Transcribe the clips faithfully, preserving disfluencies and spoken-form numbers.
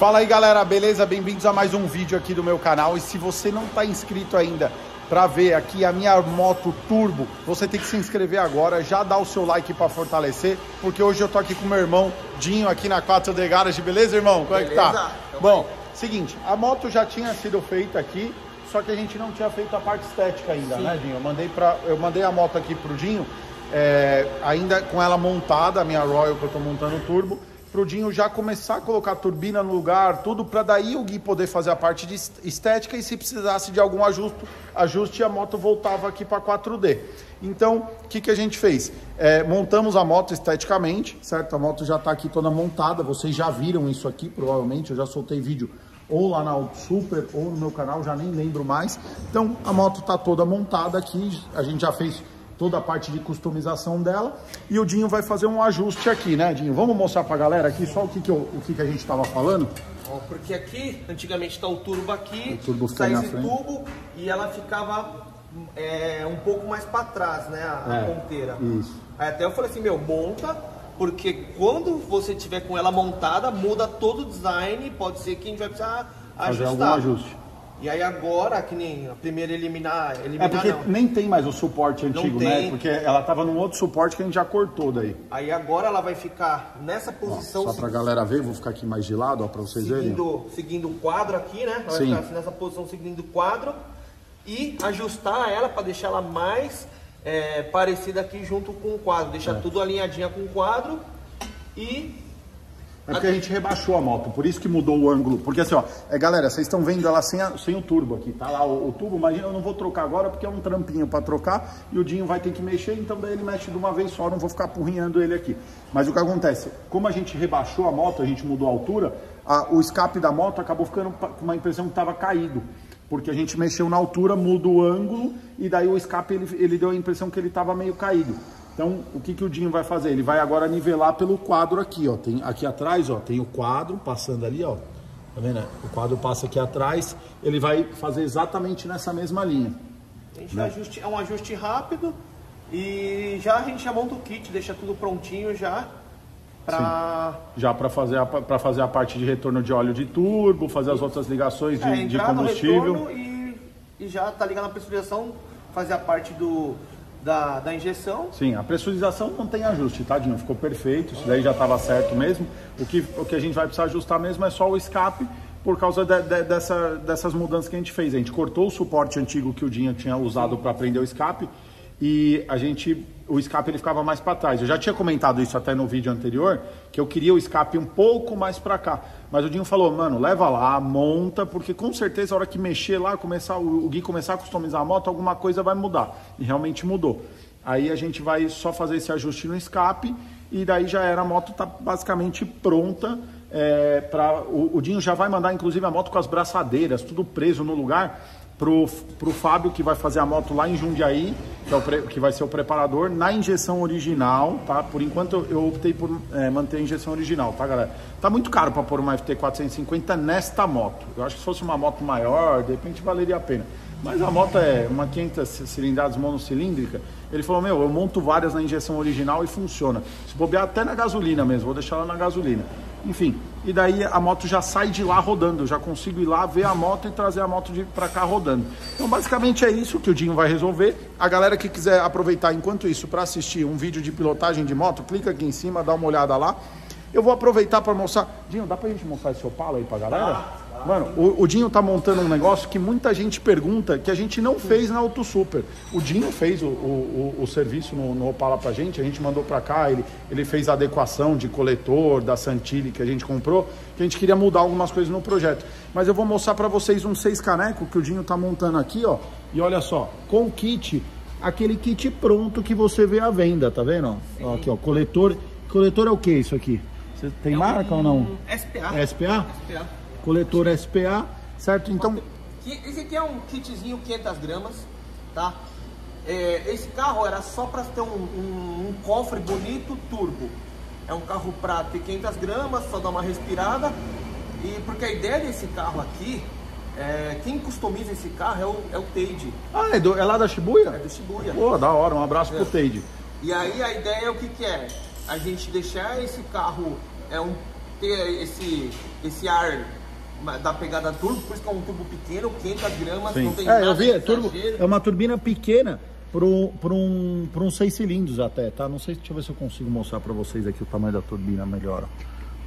Fala aí galera, beleza? Bem-vindos a mais um vídeo aqui do meu canal. E se você não está inscrito ainda para ver aqui a minha moto turbo, você tem que se inscrever agora, já dá o seu like para fortalecer, porque hoje eu tô aqui com meu irmão Dinho aqui na quatro D Garage, beleza irmão? Como beleza. É que tá? Então, bom, aí. Seguinte, a moto já tinha sido feita aqui, só que a gente não tinha feito a parte estética ainda, sim, né Dinho? Eu mandei, pra, eu mandei a moto aqui pro Dinho, é, ainda com ela montada, a minha Royal que eu tô montando turbo, pro Dinho já começar a colocar a turbina no lugar, tudo, para daí o Gui poder fazer a parte de estética e se precisasse de algum ajuste, ajuste a moto voltava aqui para quatro D. Então, o que, que a gente fez? É, montamos a moto esteticamente, certo? A moto já está aqui toda montada, vocês já viram isso aqui, provavelmente, eu já soltei vídeo ou lá na Auto Super ou no meu canal, já nem lembro mais. Então, a moto está toda montada aqui, a gente já fez toda a parte de customização dela, e o Dinho vai fazer um ajuste aqui, né, Dinho? Vamos mostrar pra galera aqui só o que, que, eu, o que, que a gente tava falando? Ó, porque aqui, antigamente tá o turbo aqui, o turbo sai esse tubo e ela ficava é, um pouco mais pra trás, né, a, é, a ponteira. Isso. Aí até eu falei assim, meu, monta, porque quando você tiver com ela montada, muda todo o design e pode ser que a gente vai precisar fazer ajustar. Algum ajuste. E aí agora, que nem a primeira eliminar, eliminar É porque não. nem tem mais o suporte antigo, né? Porque ela tava num outro suporte que a gente já cortou daí. Aí agora ela vai ficar nessa posição... Ó, só se... pra galera ver, vou ficar aqui mais de lado, ó, pra vocês seguindo, verem. Seguindo o quadro aqui, né? Ela Sim. vai ficar nessa posição seguindo o quadro e ajustar ela pra deixar ela mais é, parecida aqui junto com o quadro. Deixar é. tudo alinhadinha com o quadro e... É porque a gente rebaixou a moto, por isso que mudou o ângulo. Porque assim, ó, é, galera, vocês estão vendo ela sem, a, sem o turbo aqui, tá lá o, o tubo, imagina, eu não vou trocar agora porque é um trampinho pra trocar e o Dinho vai ter que mexer, então daí ele mexe de uma vez só, não vou ficar apurrinhando ele aqui. Mas o que acontece, como a gente rebaixou a moto, a gente mudou a altura, a, o escape da moto acabou ficando com uma impressão que tava caído. Porque a gente mexeu na altura, muda o ângulo e daí o escape ele, ele deu a impressão que ele tava meio caído. Então, o que, que o Dinho vai fazer? Ele vai agora nivelar pelo quadro aqui, ó. Tem, aqui atrás, ó, tem o quadro passando ali, ó. Tá vendo? O quadro passa aqui atrás. Ele vai fazer exatamente nessa mesma linha. A gente né? ajuste, é um ajuste rápido e já a gente já monta o kit, deixa tudo prontinho já. Pra... Já para fazer, fazer a parte de retorno de óleo de turbo, fazer as Isso. outras ligações de, é, de combustível. No e, e já tá ligando a pressurização, fazer a parte do... Da, da injeção. Sim, a pressurização não tem ajuste, tá, Dinho? Ficou perfeito, isso daí já estava certo mesmo. O que, o que a gente vai precisar ajustar mesmo é só o escape, por causa de, de, dessa, dessas mudanças que a gente fez. A gente cortou o suporte antigo que o Dinho tinha usado para prender o escape e a gente... o escape ele ficava mais para trás. Eu já tinha comentado isso até no vídeo anterior, que eu queria o escape um pouco mais para cá. Mas o Dinho falou, mano, leva lá, monta, porque com certeza a hora que mexer lá, começar, o Gui começar a customizar a moto, alguma coisa vai mudar. E realmente mudou. Aí a gente vai só fazer esse ajuste no escape e daí já era, a moto tá basicamente pronta. É, pra, o, o Dinho já vai mandar, inclusive, a moto com as braçadeiras, tudo preso no lugar, pro, pro Fábio, que vai fazer a moto lá em Jundiaí, que, é o pre, que vai ser o preparador, na injeção original, tá? Por enquanto eu optei por é, manter a injeção original, tá, galera? Tá muito caro pra pôr uma F T quatrocentos e cinquenta nesta moto. Eu acho que se fosse uma moto maior, de repente valeria a pena. Mas a moto é uma quinhentas cilindradas monocilíndrica. Ele falou, meu, eu monto várias na injeção original e funciona. Se bobear até na gasolina mesmo, vou deixar ela na gasolina. Enfim, e daí a moto já sai de lá rodando. Eu já consigo ir lá, ver a moto e trazer a moto de pra cá rodando. Então basicamente é isso que o Dinho vai resolver. A galera que quiser aproveitar enquanto isso para assistir um vídeo de pilotagem de moto, clica aqui em cima, dá uma olhada lá. Eu vou aproveitar para mostrar... Dinho, dá pra gente mostrar esse Opala aí pra galera? Ah. Mano, o, o Dinho tá montando um negócio que muita gente pergunta, que a gente não fez na Auto Super. O Dinho fez o, o, o serviço no, no Opala pra gente, a gente mandou pra cá, ele, ele fez a adequação de coletor da Santilli que a gente comprou, que a gente queria mudar algumas coisas no projeto. Mas eu vou mostrar pra vocês um seis caneco que o Dinho tá montando aqui, ó. E olha só, com o kit, aquele kit pronto que você vê à venda, tá vendo? Ó, aqui, ó, coletor. Coletor é o que isso aqui? Você tem é marca um, ou não? S P A. S P A? S P A. Coletor S P A, certo? Então... Esse aqui é um kitzinho quinhentas gramas, tá? É, esse carro era só para ter um, um, um cofre bonito turbo. É um carro para ter quinhentas gramas, só dar uma respirada. E porque a ideia desse carro aqui, é, quem customiza esse carro é o, é o Teide. Ah, é, do, é lá da Shibuya? É do Shibuya. Pô, da hora, um abraço é. pro Teide. E aí a ideia é o que que é? A gente deixar esse carro, é um ter esse, esse ar da pegada turbo, por isso que é um turbo pequeno, quinhentas gramas, sim, não tem é, nada eu vi, é, turbo, é uma turbina pequena para um, um seis cilindros até, tá? Não sei, deixa eu ver se eu consigo mostrar para vocês aqui o tamanho da turbina melhor,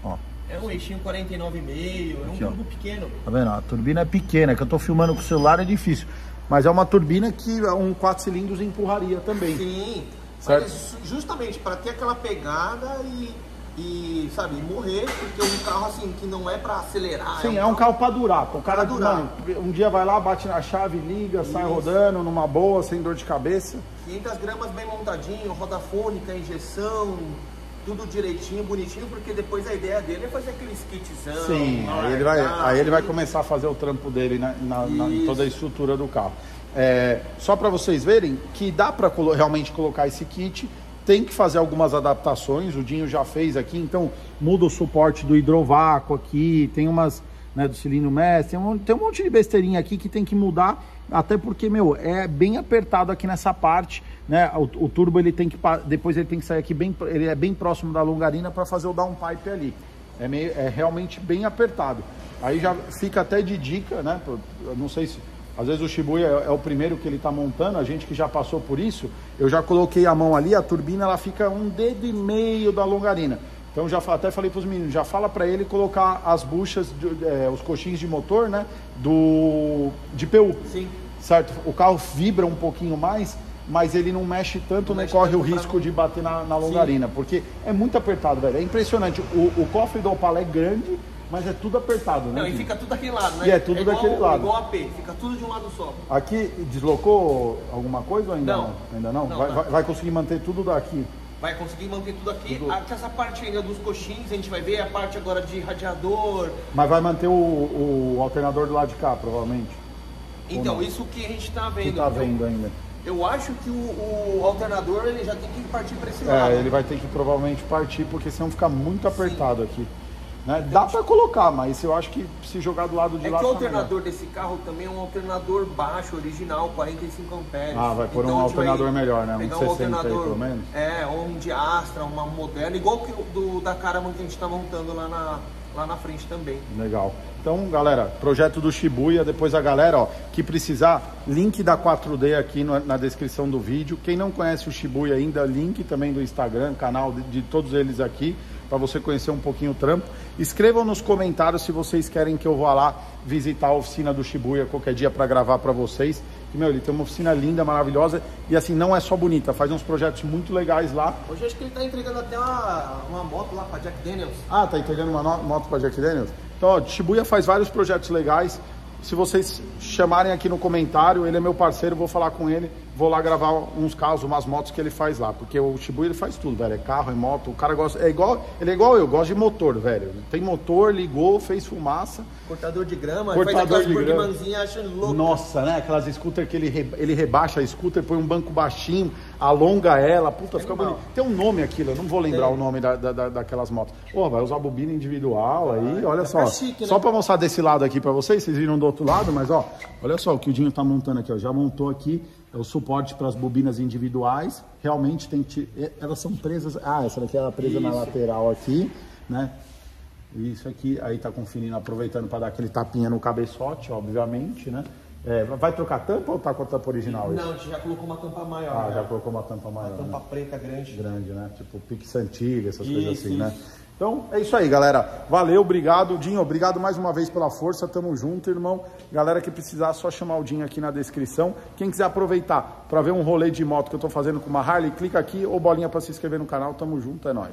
ó. É um eixinho quarenta e nove vírgula cinco, é um turbo pequeno. Tá vendo? A turbina é pequena, que eu tô filmando com o celular é difícil. Mas é uma turbina que um quatro cilindros empurraria também. Sim, certo? Mas é justamente para ter aquela pegada e, e, sabe, morrer, porque é um carro assim que não é para acelerar. Sim, é um, é carro... um carro para durar. O cara durar. Não, um dia vai lá, bate na chave, liga, isso, sai rodando numa boa, sem dor de cabeça. quinhentas gramas bem montadinho, roda fônica, injeção... Tudo direitinho, bonitinho, porque depois a ideia dele é fazer aqueles kitzão. Sim, aí ele, vai, aí ele vai começar a fazer o trampo dele na, na, na em toda a estrutura do carro. É, só para vocês verem que dá para colo- realmente colocar esse kit, tem que fazer algumas adaptações, o Dinho já fez aqui, então muda o suporte do hidrovácuo aqui, tem umas, né, do cilindro mestre, tem um, tem um monte de besteirinha aqui que tem que mudar, até porque, meu, é bem apertado aqui nessa parte, né? O, o turbo ele tem que, depois ele tem que sair aqui bem, ele é bem próximo da longarina para fazer o downpipe ali. É meio, é realmente bem apertado. Aí já fica até de dica, né? Eu não sei se às vezes o Shibuya é, é o primeiro que ele tá montando, a gente que já passou por isso, eu já coloquei a mão ali, a turbina ela fica um dedo e meio da longarina. Então já até falei para os meninos, já fala para ele colocar as buchas, de, é, os coxins de motor, né? Do de P U. Sim. Certo? O carro vibra um pouquinho mais, mas ele não mexe tanto, não, não mexe corre tanto o risco pra... de bater na, na longarina, sim, porque é muito apertado, velho. É impressionante. O, o cofre do Opala é grande, mas é tudo apertado, né? Não, e fica tudo daquele lado, né? E é tudo é daquele igual, lado. Igual A P, fica tudo de um lado só. Aqui deslocou alguma coisa ou ainda não? não? Ainda não? não vai, tá. vai, vai conseguir manter tudo daqui. Vai conseguir manter tudo aqui. Tudo. Aqui essa parte ainda dos coxins, a gente vai ver a parte agora de radiador. Mas vai manter o, o alternador do lado de cá, provavelmente. Então, isso que a gente tá vendo. Tá vendo ainda. Eu acho que o, o alternador ele já tem que partir para esse lado. É, ele vai ter que provavelmente partir, porque senão fica muito apertado, sim, aqui. Né? Dá para colocar, mas eu acho que se jogar do lado de é lá... É que o alternador melhor desse carro também é um alternador baixo, original, quarenta e cinco ampères. Ah, vai pôr então, um alternador melhor, né? Um de sessenta aí, pelo menos. É, ou um de Astra, uma moderna, igual que do, da Caramon que a gente tá montando lá na, lá na frente também. Legal. Então, galera, projeto do Shibuya, depois a galera, ó, que precisar, link da quatro D aqui no, na descrição do vídeo. Quem não conhece o Shibuya ainda, link também do Instagram, canal de, de todos eles aqui, para você conhecer um pouquinho o trampo. Escrevam nos comentários se vocês querem que eu vá lá visitar a oficina do Shibuya qualquer dia para gravar para vocês. E, meu, ele tem uma oficina linda, maravilhosa e assim, não é só bonita, faz uns projetos muito legais lá. Hoje eu acho que ele tá entregando até uma, uma moto lá para Jack Daniels. Ah, tá entregando uma moto para Jack Daniels? Então, ó, Shibuya faz vários projetos legais. Se vocês chamarem aqui no comentário, ele é meu parceiro, vou falar com ele, vou lá gravar uns carros, umas motos que ele faz lá, porque o Shibuya ele faz tudo, velho, é carro, é moto, o cara gosta, é igual, ele é igual eu, gosta de motor, velho, tem motor, ligou, fez fumaça. Cortador de grama, cortador faz de grama, achando louco. Nossa, né, aquelas scooter que ele, re, ele rebaixa a scooter, põe um banco baixinho, alonga ela, puta, é fica bonito. Tem um nome aquilo, eu não vou lembrar tem. o nome da, da, da, daquelas motos. Pô, vai usar bobina individual aí, ah, olha só, chique, né? Só pra mostrar desse lado aqui pra vocês, vocês viram do outro lado, mas ó, olha só o que o Dinho tá montando aqui, ó, já montou aqui, é o suporte para as bobinas individuais, realmente tem que, elas são presas, ah, essa daqui era presa isso. na lateral aqui, né, isso aqui, aí tá conferindo, aproveitando para dar aquele tapinha no cabeçote, obviamente, né, é, vai trocar tampa ou tá com a tampa original? Não, a gente já colocou uma tampa maior. Ah, né? Já colocou uma tampa maior. Uma tampa, né? Preta grande. Grande, né, tipo pique Santilli, essas isso, coisas assim, isso. né. Então, é isso aí, galera. Valeu, obrigado, Dinho. Obrigado mais uma vez pela força. Tamo junto, irmão. Galera que precisar, só chamar o Dinho aqui na descrição. Quem quiser aproveitar para ver um rolê de moto que eu tô fazendo com uma Harley, clica aqui ou bolinha para se inscrever no canal. Tamo junto, é nóis.